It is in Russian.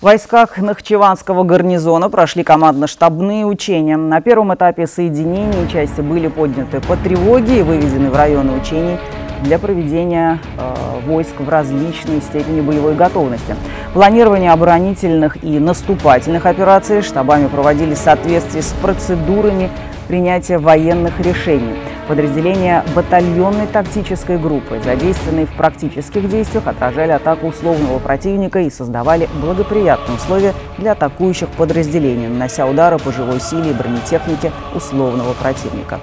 В войсках Нахчыванского гарнизона прошли командно-штабные учения. На первом этапе соединения части были подняты по тревоге и выведены в районы учений для проведения войск в различной степени боевой готовности. Планирование оборонительных и наступательных операций штабами проводились в соответствии с процедурами принятия военных решений. Подразделения батальонной тактической группы, задействованные в практических действиях, отражали атаку условного противника и создавали благоприятные условия для атакующих подразделений, нанося удары по живой силе и бронетехнике условного противника.